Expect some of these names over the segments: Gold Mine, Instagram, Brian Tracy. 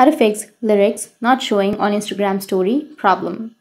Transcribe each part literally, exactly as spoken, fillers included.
How to fix lyrics not showing on Instagram story problem.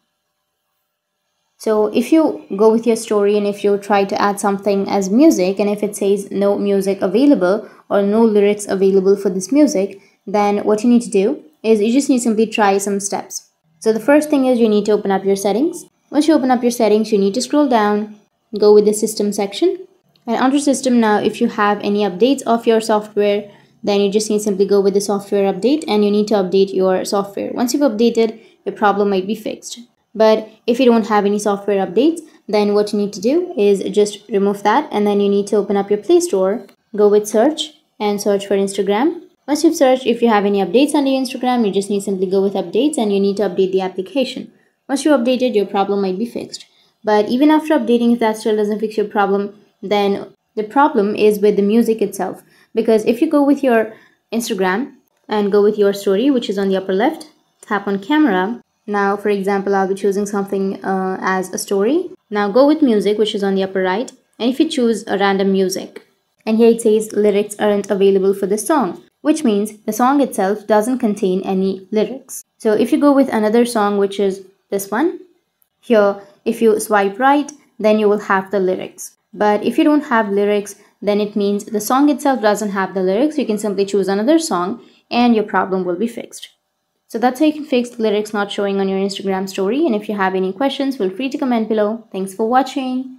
So if you go with your story and if you try to add something as music, and if it says no music available or no lyrics available for this music, then what you need to do is you just need to simply try some steps. So the first thing is you need to open up your settings. Once you open up your settings, you need to scroll down, go with the system section. And under system now, if you have any updates of your software, then you just need to simply go with the software update, and you need to update your software. Once you've updated, your problem might be fixed. But if you don't have any software updates, then what you need to do is just remove that, and then you need to open up your Play Store, go with search and search for Instagram. Once you've searched, if you have any updates under your Instagram, you just need to simply go with updates, and you need to update the application. Once you updated, your problem might be fixed. But even after updating, if that still doesn't fix your problem, then the problem is with the music itself. Because if you go with your Instagram and go with your story, which is on the upper left, tap on camera. Now, for example, I'll be choosing something uh, as a story. Now go with music, which is on the upper right. And if you choose a random music, and here it says lyrics aren't available for this song, which means the song itself doesn't contain any lyrics. So if you go with another song, which is this one here, if you swipe right, then you will have the lyrics. But if you don't have lyrics, then it means the song itself doesn't have the lyrics. You can simply choose another song and your problem will be fixed. So that's how you can fix lyrics not showing on your Instagram story. And if you have any questions, feel free to comment below. Thanks for watching.